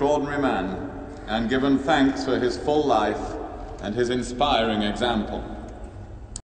extraordinary man and given thanks for his full life and his inspiring example.